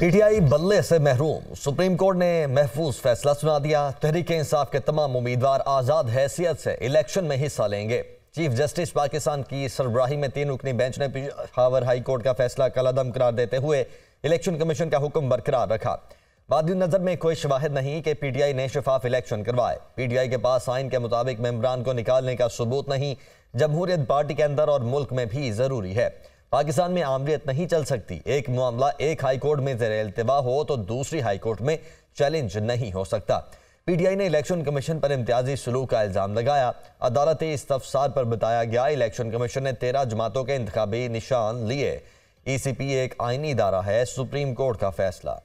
PTI बल्ले से महरूम, सुप्रीम कोर्ट ने महफूज फैसला सुना दिया। तहरीक इंसाफ के तमाम उम्मीदवार आज़ाद हैसियत से इलेक्शन में हिस्सा लेंगे। चीफ जस्टिस पाकिस्तान की सरबराही में 3 रुकनी बेंच ने पिशावर हाई कोर्ट का फैसला कलअदम करार देते हुए इलेक्शन कमीशन का हुक्म बरकरार रखा। बाद नज़र में कोई शवाहिद नहीं कि पीटीआई ने शफाफ इलेक्शन करवाए। पीटीआई के पास आइन के मुताबिक मेंबरान को निकालने का सबूत नहीं। जमहूरियत पार्टी के अंदर और मुल्क में भी ज़रूरी है। पाकिस्तान में आमरीत नहीं चल सकती। एक मामला एक हाई कोर्ट में ज़ेरे इल्तिवा हो तो दूसरी हाई कोर्ट में चैलेंज नहीं हो सकता। पीटीआई ने इलेक्शन कमीशन पर इम्तियाजी सलूक का इल्ज़ाम लगाया। अदालत इस्तफसार पर बताया गया इलेक्शन कमीशन ने 13 जमातों के इंतखाबी निशान लिए। ईसीपी एक आइनी इदारा है। सुप्रीम कोर्ट का फैसला।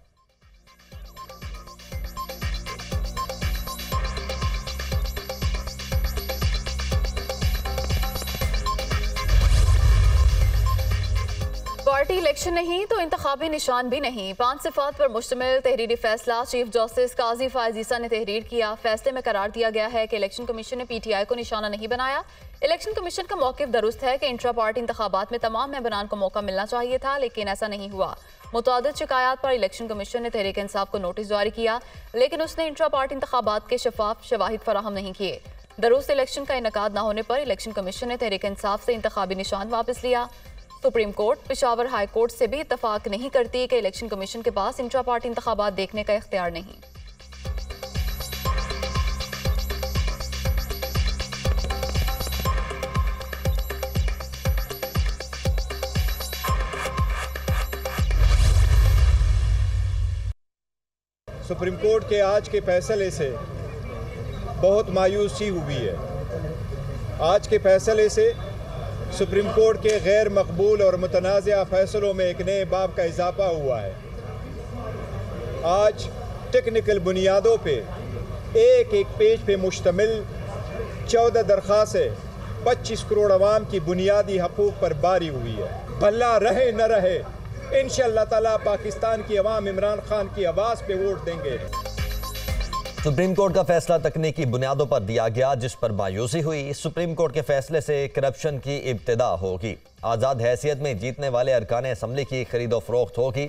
पार्टी इलेक्शन नहीं तो इंतखाबी निशान भी नहीं। 5 सिफात पर मुश्तमिल तहरीरी फैसला चीफ जस्टिस काजी फायजीसा ने तहरीर किया। फैसले में करार दिया गया है कि इलेक्शन कमीशन ने पीटीआई को निशाना नहीं बनाया। इलेक्शन कमीशन का मौक़िफ़ दुरुस्त है कि इंट्रा पार्टी इंतखाबात में तमाम मेंबरान को मौका मिलना चाहिए था, लेकिन ऐसा नहीं हुआ। मुतअद्दिद शिकायत पर इलेक्शन कमीशन ने तहरीक इंसाफ को नोटिस जारी किया, लेकिन उसने इंट्रा पार्टी इंतखाबात के शफाफ शवाहिद फराहम नहीं किए। दुरुस्त इलेक्शन का इनकाद न होने पर इलेक्शन कमीशन ने तहरीक इंसाफ से इंतखाबी निशान वापस लिया। Supreme court Peshawar high court से भी इतफाक नहीं करती कि इलेक्शन कमीशन के पास इंट्रा पार्टी इंतखाबात देखने का इख्तियार नहीं। सुप्रीम कोर्ट के आज के फैसले से बहुत मायूसी हुई है। आज के फैसले से सुप्रीम कोर्ट के गैर मकबूल और मुतनाज़ा फैसलों में एक नए बाब का इजाफा हुआ है। आज टेक्निकल बुनियादों पे एक एक पेज पे मुश्तमिल 14 दरख्वास्तें 25 करोड़ आवाम की बुनियादी हकूक़ पर बारी हुई है। भला रहे न रहे, इंशाअल्लाह ताला पाकिस्तान की आवाम इमरान खान की आवाज़ पे वोट देंगे। सुप्रीम कोर्ट का फैसला तकनीकी बुनियादों पर दिया गया, जिस पर मायूसी हुई। सुप्रीम कोर्ट के फैसले से करप्शन की इब्तिदा होगी। आज़ाद हैसियत में जीतने वाले अरकान असम्बली की खरीदो फरोख्त होगी।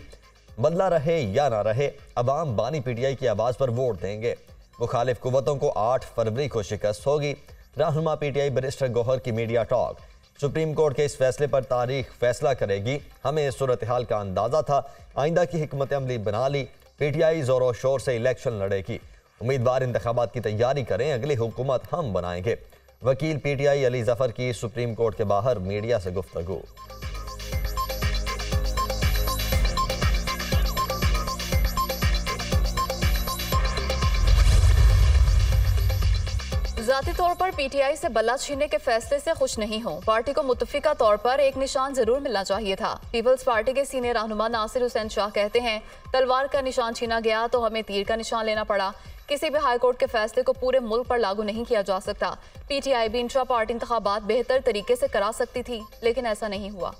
बदला रहे या ना रहे, अवाम बानी पीटीआई की आवाज़ पर वोट देंगे। मुखालिफ कुव्वतों को 8 फरवरी को शिकस्त होगी। रहनुमा पीटीआई बैरिस्टर गोहर की मीडिया टॉक। सुप्रीम कोर्ट के इस फैसले पर तारीख फैसला करेगी। हमें इस सूरत हाल का अंदाज़ा था, आइंदा की हिकमत अमली बना ली। पीटीआई ज़ोरों शोर से इलेक्शन लड़ेगी। उम्मीदवार इंतखाबात की तैयारी करें, अगली हुकूमत हम बनाएंगे। वकील पीटीआई अली जफ़र की सुप्रीम कोर्ट के बाहर मीडिया से गुफ्तगू। ज़ाती तौर पर पीटीआई से बल्ला छीनने के फैसले से खुश नहीं हो। पार्टी को मुतफिका तौर पर एक निशान जरूर मिलना चाहिए था। पीपल्स पार्टी के सीनियर रहनुमा नासिर हुसैन शाह कहते हैं, तलवार का निशान छीना गया तो हमें तीर का निशान लेना पड़ा। किसी भी हाई कोर्ट के फैसले को पूरे मुल्क पर लागू नहीं किया जा सकता। पीटीआई भी इंट्रा पार्टी इंतखाबात बेहतर तरीके से करा सकती थी, लेकिन ऐसा नहीं हुआ।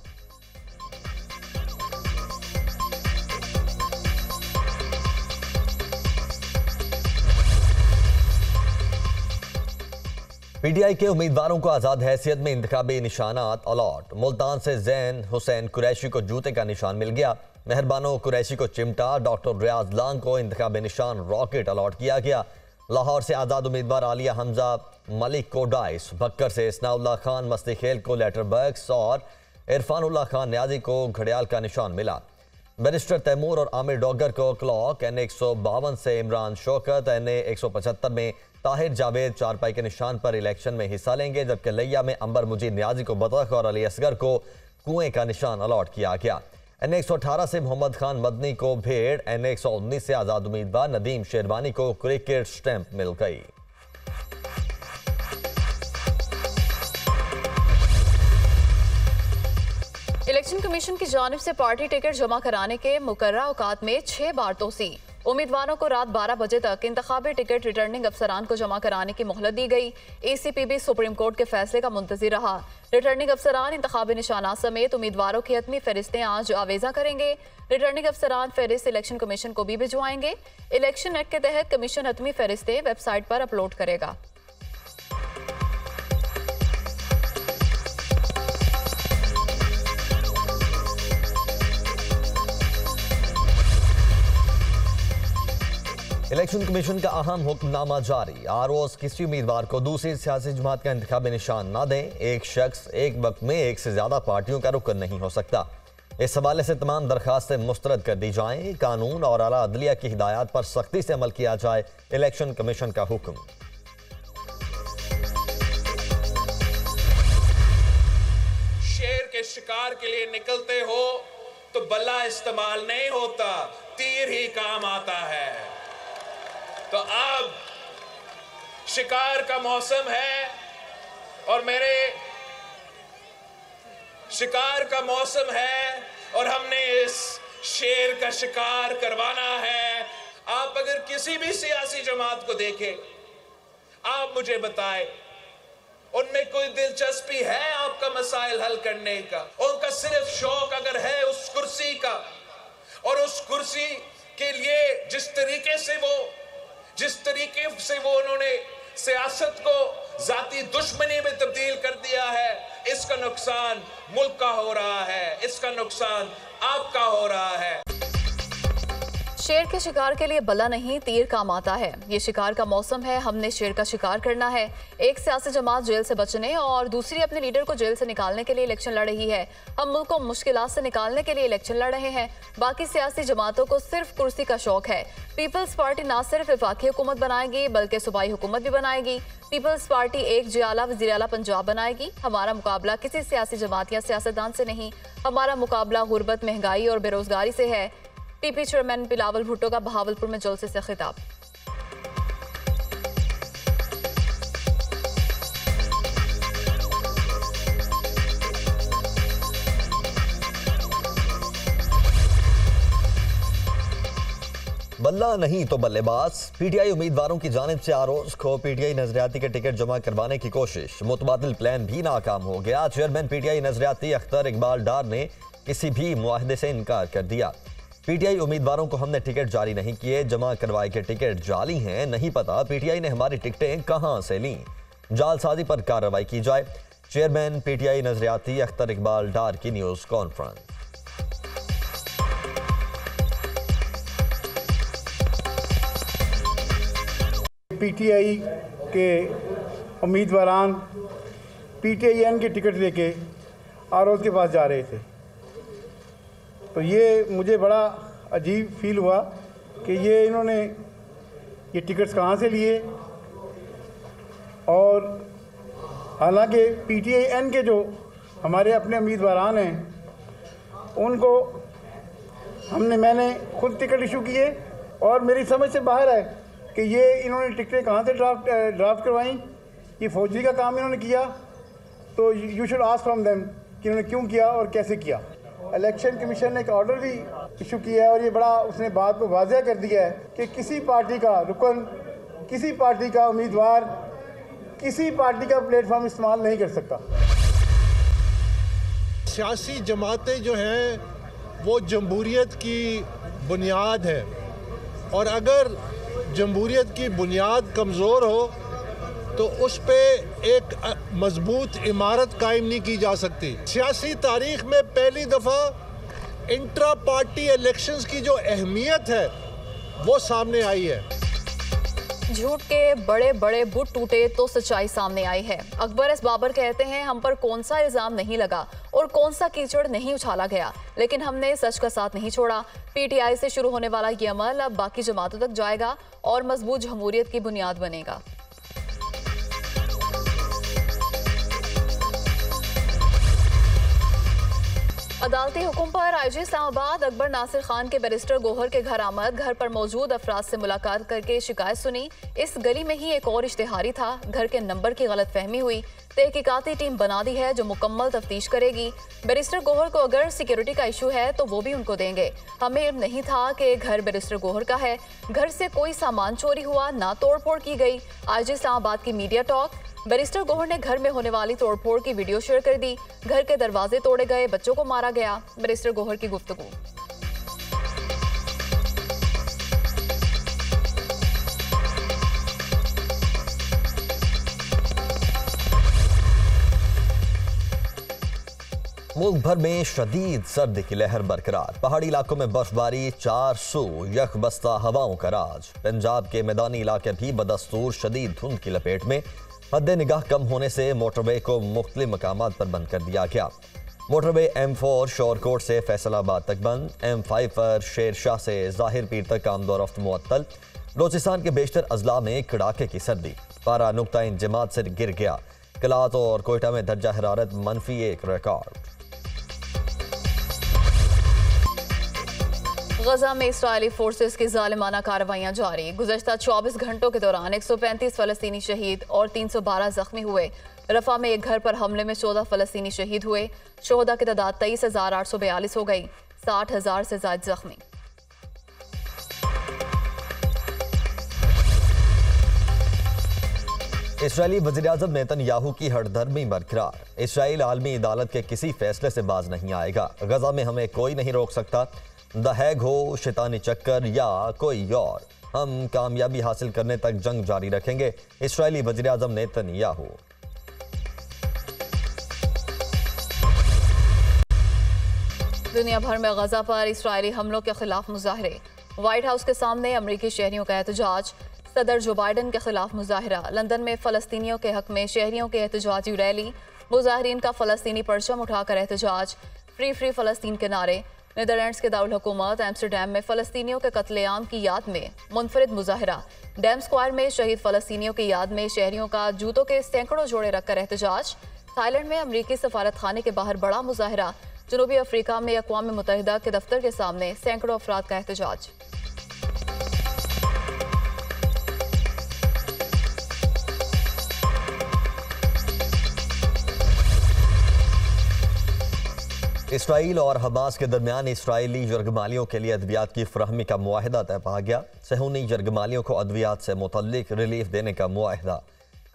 पीटीआई के उम्मीदवारों को आज़ाद हैसियत में इंतखाबी निशानात अलॉट। मुल्तान से जैन हुसैन कुरैशी को जूते का निशान मिल गया। मेहरबानो कुरैशी को चिमटा। डॉक्टर रियाज लांग को इंतखाबी निशान रॉकेट अलॉट किया गया। लाहौर से आज़ाद उम्मीदवार आलिया हमजा मलिक को डाइस। बक्कर से सनाउल्लाह खान मस्ती खेल को लेटर बक्स और इरफानुल्लाह खान नियाजी को घड़ियाल का निशान मिला। बैरिस्टर तैमूर और आमिर डॉगर को क्लॉक। NA 152 से इमरान शौकत NA 175 में ताहिर जावेद चारपाई के निशान पर इलेक्शन में हिस्सा लेंगे, जबकि लिया में अंबर मुजीद न्याजी को बतख और अली असगर को कुएं का निशान अलॉट किया गया। NA 118 से मोहम्मद खान मदनी को भेड़। NA 119 से आज़ाद उम्मीदवार नदीम शेरवानी को क्रिकेट स्टैंप मिल गई। इलेक्शन कमीशन की जानिब से पार्टी टिकट जमा कराने के मुकर्रा औकात में 6 बार तोसी। उम्मीदवारों को रात 12 बजे तक इंतखाबी टिकट रिटर्निंग अफसरान को जमा कराने की मोहलत दी गई। ACP भी सुप्रीम कोर्ट के फैसले का मुंतज़िर रहा। रिटर्निंग अफसरान इंतखाबी निशाना समेत उम्मीदवारों की हतमी फहरिस्तें आज आवेज़ा करेंगे। रिटर्निंग अफसरान फहरिस्त इलेक्शन कमीशन को भी भिजवाएंगे। इलेक्शन एक्ट के तहत कमीशन हतमी फहरिस्तें वेबसाइट पर अपलोड करेगा। इलेक्शन कमीशन का अहम हुक्मनामा जारी। आरओस किसी उम्मीदवार को दूसरी सियासी जमात का इंतखाबी निशान ना दें। एक शख्स एक वक्त में एक से ज्यादा पार्टियों का रुकन नहीं हो सकता। इस हवाले से तमाम दरखास्तें मुस्तरद कर दी जाएं। कानून और आला अदलिया की हिदायत पर सख्ती से अमल किया जाए, इलेक्शन कमीशन का हुक्म। शेर के शिकार के लिए निकलते हो तो बल्ला इस्तेमाल नहीं होता, तीर ही काम आता है। तो अब शिकार का मौसम है और मेरे शिकार का मौसम है और हमने इस शेर का शिकार करवाना है। आप अगर किसी भी सियासी जमात को देखें, आप मुझे बताएं उनमें कोई दिलचस्पी है आपका मसाइल हल करने का। उनका सिर्फ शौक अगर है उस कुर्सी का और उस कुर्सी के लिए जिस तरीके से वो उन्होंने सियासत को जाती दुश्मनी में तब्दील कर दिया है, इसका नुकसान मुल्क का हो रहा है, इसका नुकसान आपका हो रहा है। शेर के शिकार के लिए बला नहीं, तीर काम आता है। ये शिकार का मौसम है, हमने शेर का शिकार करना है। एक सियासी जमात जेल से बचने और दूसरी अपने लीडर को जेल से निकालने के लिए इलेक्शन लड़ रही है। हम मुल्क को मुश्किलात से निकालने के लिए इलेक्शन लड़ रहे हैं। बाकी सियासी जमातों को सिर्फ कुर्सी का शौक है। पीपल्स पार्टी ना सिर्फ वफाकी हुकूमत बनाएगी बल्कि सूबाई हुकूमत भी बनाएगी। पीपल्स पार्टी एक जियाला वज़ीर-ए-आला पंजाब बनाएगी। हमारा मुकाबला किसी सियासी जमात या सियासतदान से नहीं, हमारा मुकाबला गुर्बत, महंगाई और बेरोजगारी से है। पीपी चेयरमैन बिलावल भुट्टो का बहावलपुर में जलसे से खिताब। बल्ला नहीं तो बल्लेबाज। पीटीआई उम्मीदवारों की जानिब से आरोज को पीटीआई नजरियाती के टिकट जमा करवाने की कोशिश, मुतबादिल प्लान भी नाकाम हो गया। चेयरमैन पीटीआई नजरियाती अख्तर इकबाल डार ने किसी भी मुआहदे से इनकार कर दिया। पीटीआई उम्मीदवारों को हमने टिकट जारी नहीं किए, जमा करवाए के टिकट जाली हैं। नहीं पता पीटीआई ने हमारी टिकटें कहां से लीं, जालसाजी पर कार्रवाई की जाए। चेयरमैन पीटीआई नजरियाती अख्तर इकबाल डार की न्यूज़ कॉन्फ्रेंस। पीटीआई के उम्मीदवारान पीटीआईएन के टिकट लेके आरओ के पास जा रहे थे, तो ये मुझे बड़ा अजीब फील हुआ कि ये इन्होंने ये टिकट्स कहाँ से लिए। और हालांकि पीटीआईएन के जो हमारे अपने उम्मीदवारान हैं उनको मैंने खुद टिकट इशू किए और मेरी समझ से बाहर है कि ये इन्होंने टिकटें कहाँ से ड्राफ्ट करवाई। ये फौजी का काम इन्होंने किया, तो you should ask from them कि इन्होंने क्यों किया और कैसे किया। इलेक्शन कमीशन ने एक ऑर्डर भी इशू किया है और ये बड़ा उसने बात को वाजह कर दिया है कि किसी पार्टी का रुकन, किसी पार्टी का उम्मीदवार, किसी पार्टी का प्लेटफॉर्म इस्तेमाल नहीं कर सकता। सियासी जमातें जो हैं वो जम्हूरियत की बुनियाद है, और अगर जम्हूरियत की बुनियाद कमज़ोर हो तो उस पर एक मजबूत इमारत कायम नहीं की जा सकती। सियासी तारीख में पहली दफ़ा इंट्रा पार्टी इलेक्शंस की जो अहमियत है वो सामने आई है। झूठ के बड़े बड़े बुत टूटे तो सच्चाई सामने आई है। अकबर इस बाबर कहते हैं, हम पर कौन सा इल्ज़ाम नहीं लगा और कौन सा कीचड़ नहीं उछाला गया, लेकिन हमने सच का साथ नहीं छोड़ा। पीटीआई से शुरू होने वाला ये अमल अब बाकी जमातों तक जाएगा और मजबूत जमहूरियत की बुनियाद बनेगा। अदालती हुक्म पर आईजी इस्लामाबाद अकबर नासिर खान के बैरिस्टर गोहर के घर आमद, घर पर मौजूद अफराद से मुलाकात करके शिकायत सुनी। इस गली में ही एक और इश्तिहारी था, घर के नंबर की गलतफहमी हुई। तहकीकाती टीम बना दी है जो मुकम्मल तफ्तीश करेगी। बैरिस्टर गोहर को अगर सिक्योरिटी का इशू है तो वो भी उनको देंगे। हमें इल्म नहीं था कि घर बैरिस्टर गोहर का है। घर से कोई सामान चोरी हुआ ना तोड़फोड़ की गई। आईजी इस्लामाबाद की मीडिया टॉक। बैरिस्टर गोहर ने घर में होने वाली तोड़फोड़ की वीडियो शेयर कर दी। घर के दरवाजे तोड़े गए, बच्चों को मारा गया। बैरिस्टर गोहर की गुफ्तगू। मुल्क भर में शदीद सर्दी की लहर बरकरार, पहाड़ी इलाकों में बर्फबारी, 400 यख बस्ता हवाओं का राज। पंजाब के मैदानी इलाके भी बदस्तूर शदीद धुंध की लपेट में। हद निगाह कम होने से मोटरवे को मुख्तलिफ मकामात पर बंद कर दिया गया। मोटरवे M4 शोरकोट से फैसलाबाद तक बंद, M5 पर शेरशाह से जाहिर पीर तक आमदोरफ्त मुअत्तल। बलोचिस्तान के बेशतर अजला में कड़ाके की सर्दी, पारा नुक्ता इंजमात से गिर गया। कलात और कोयटा में दर्जा हरारत -1 रिकॉर्ड। गजा में इसराइली फोर्सेस की जालिमाना कार्रवाइयाँ जारी। गुज़श्ता 24 घंटों के दौरान 135 फ़लस्तीनी शहीद और 312 ज़ख्मी हुए। रफ़ा में एक घर पर हमले में 14 फ़लस्तीनी शहीद हुए। शोहदा की तादाद 23,842 हो गई, 60,000 से ज़्यादा ज़ख्मी। इसराइली वज़ीर-ए-आज़म नेतन याहू की हठधर्मी बरकरार। इसराइल आलमी अदालत के किसी फैसले से बाज नहीं आएगा। गजा में हमें कोई नहीं रोक सकता। द हैग हो, शैतानी चक्कर या कोई और, हम कामयाबी हासिल करने तक जंग जारी रखेंगे। इसराइली वज़ीर-ए-आज़म नेतन याहू। दुनिया भर में गजा पर इसराइली हमलों के खिलाफ मुजाहरे। व्हाइट हाउस के सामने अमरीकी शहरियों का एहतजाज। सदर जो बाइडन के खिलाफ मुजाहरा। लंदन में फ़लस्तीनियों के हक में शहरियों के एहतजाजी रैली। मुजाहरीन का फ़लस्तीनी परचम उठाकर एहतजाज। फ्री फ्री फ़लस्तीन के नारे। नीदरलैंड्स के दारुल हुकूमत एम्स्टरडैम में फ़लस्तीनियों के कत्लेआम की याद में मुनफरद मुजाहरा। डैम स्क्वायर में शहीद फ़लस्तीनियों की याद में शहरियों का जूतों के सैकड़ों जोड़े रखकर एहतजाज। थाईलैंड में अमरीकी सफारत खाने के बाहर बड़ा मुजाहरा। जनूबी अफ्रीका में अक़वाम मुत्तहिदा के दफ्तर के सामने सैकड़ों अफराद का एहतजाज। इसराइल और हमास के दरमियान इसराइली यरगमालियों के लिए अद्वियात की फराहमी का मुआहदा तय पा गया। सहूनी यरगमालियों को अद्वियात से मुतल्लिक रिलीफ देने का मुआहदा।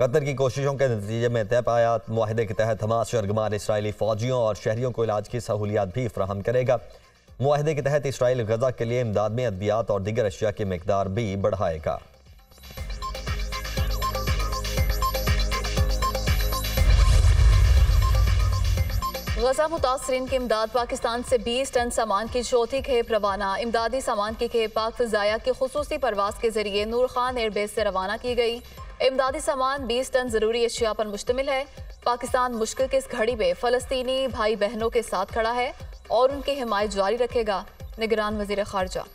कतर की कोशिशों के नतीजे में तय पाया। मुआहदे के तहत हमास यरगमाल इसराइली फौजियों और शहरियों को इलाज की सहूलियात भी फराहम करेगा। मुआहदे के तहत इसराइल गजा के लिए इमदाद में अद्वियात और दीगर अशिया की मकदार भी बढ़ाएगा। गजा मुतासरीन की इमदाद। पाकिस्तान से 20 टन सामान की चौथी खेप रवाना। इमदादी सामान की खेप पाक फ़िज़ाया की खुसूसी परवाज़ के जरिए नूर खान एयरबेस से रवाना की गई। इमदादी सामान 20 टन ज़रूरी अशिया पर मुश्तमिल है। पाकिस्तान मुश्किल की इस घड़ी में फ़लस्तीनी भाई बहनों के साथ खड़ा है और उनकी हिमायत जारी रखेगा। निगरान वज़ीर ख़ारजा।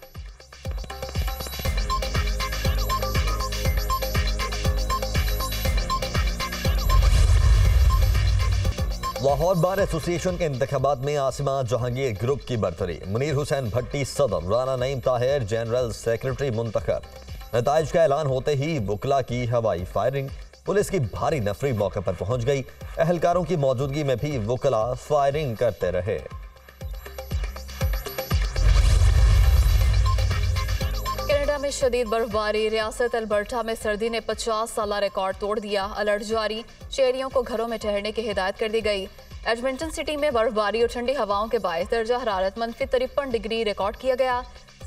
लाहौर बार एसोसिएशन के इंतखाबात में आसिमा जहांगीर ग्रुप की बरतरी। मुनीर हुसैन भट्टी सदर, राना नईम ताहिर जनरल सेक्रेटरी मुंतखब। नताइज का ऐलान होते ही बुकला की हवाई फायरिंग। पुलिस की भारी नफरी मौके पर पहुंच गई। अहलकारों की मौजूदगी में भी वकला फायरिंग करते रहे। कनाडा में शदीद बर्फबारी। रियासत अल्बर्टा में सर्दी ने 50 साला रिकॉर्ड तोड़ दिया। अलर्ट जारी, शहरियों को घरों में ठहरने की हिदायत कर दी गई। एडमिंटन सिटी में बर्फबारी और ठंडी हवाओं के बायस दर्जा हरारत -53 डिग्री रिकॉर्ड किया गया।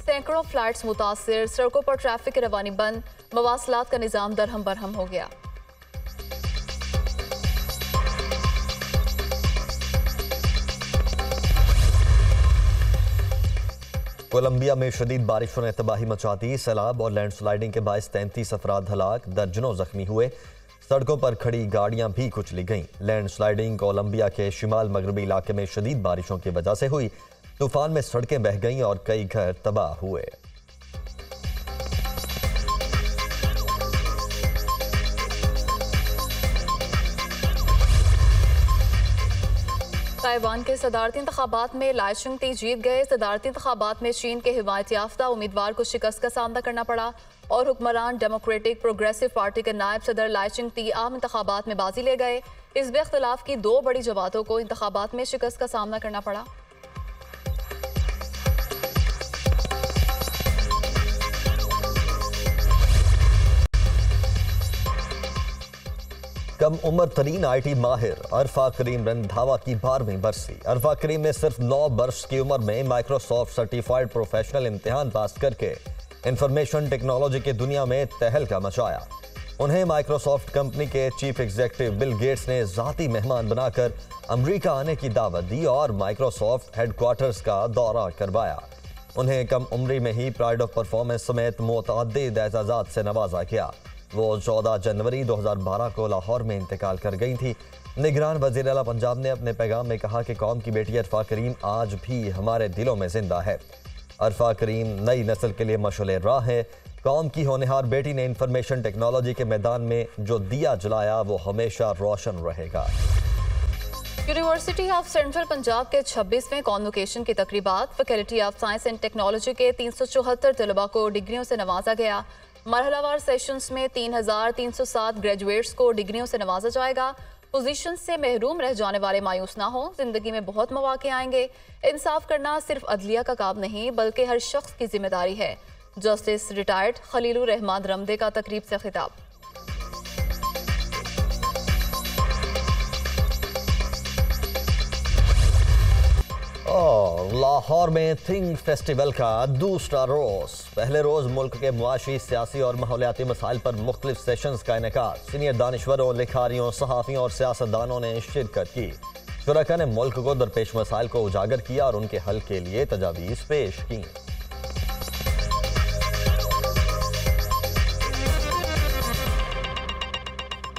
सैकड़ों फ्लाइट्स मुतासर, सड़कों पर ट्रैफिक की रवानी बंद। मवासलात का निज़ाम दरहम बरहम हो गया। कोलंबिया में शदीद बारिशों ने तबाही मचा दी। सैलाब और लैंडस्लाइडिंग के बायस 33 अफराद हलाक, दर्जनों जख्मी हुए। सड़कों पर खड़ी गाड़ियां भी कुचली गईं। लैंडस्लाइडिंग कोलंबिया के शिमाल मगरबी इलाके में शदीद बारिशों की वजह से हुई। तूफान में सड़कें बह गईं और कई घर तबाह हुए। ताइवान के सदारती इंतखाबात में लाइशिंग टी जीत गए। सदारती इंतखाबात में चीन के हिमायत याफ्ता उम्मीदवार को शिकस्त का सामना करना पड़ा और हुक्मरान डेमोक्रेटिक प्रोग्रेसिव पार्टी के नायब सदर लाइशिंग टी आम इंतखाबात में बाजी ले गए। इस बेख्तलाफ की दो बड़ी जमातों को इंतखाबात में शिकस्त का सामना करना पड़ा। कम उम्र तरीन IT माहिर अरफा करीम रंधावा की 12वीं बरसी। अरफा करीम ने सिर्फ 9 वर्ष की उम्र में माइक्रोसॉफ्ट सर्टिफाइड प्रोफेशनल इम्तिहान पास करके इंफॉर्मेशन टेक्नोलॉजी की दुनिया में तहलका मचाया। उन्हें माइक्रोसॉफ्ट कंपनी के चीफ एग्जीक्यूटिव बिल गेट्स ने ज़ाती मेहमान बनाकर अमेरिका आने की दावत दी और माइक्रोसॉफ्ट हेडक्वार्टर्स का दौरा करवाया। उन्हें कम उम्री में ही प्राइड ऑफ परफॉर्मेंस समेत मुतअद्दिद एजाज़ात से नवाजा गया। वो 14 जनवरी 2012 को लाहौर में इंतकाल कर गई थी। निगरान वज़ीर आला पंजाब ने अपने पैगाम में कहा कि कौम की बेटी अरफा करीम आज भी हमारे दिलों में जिंदा है। अरफा करीम नई नस्ल के लिए मशाले राह है। कौम की होनहार बेटी ने इंफॉर्मेशन टेक्नोलॉजी के मैदान में जो दिया जलाया वो हमेशा रोशन रहेगा। यूनिवर्सिटी ऑफ सेंट्रल पंजाब के 26वें कॉन्वोकेशन की तकरीबात। Faculty of science and technology के 374 तलबा को डिग्रियों से नवाजा गया। मरहलावार सेशंस में 3,307 ग्रेजुएट्स को डिग्रियों से नवाजा जाएगा। पोजीशन से महरूम रह जाने वाले मायूस ना हों, जिंदगी में बहुत मौके आएंगे। इंसाफ करना सिर्फ अदलिया का काम नहीं बल्कि हर शख्स की जिम्मेदारी है। जस्टिस रिटायर्ड खलीलुर रहमान रमदे का तकरीब से खिताब। और लाहौर में थिंग फेस्टिवल का दूसरा रोज़। पहले रोज़ मुल्क के मुआशी, सियासी और माहौलियाती मसाइल पर मुख्तलिफ सेशंस का इनेकाद। सीनियर दानिश्वरों, लिखारियों, सहाफ़ियों और सियासतदानों ने शिरकत की। शुरका ने मुल्क को दरपेश मसाइल को उजागर किया और उनके हल के लिए तजावीज़ पेश की।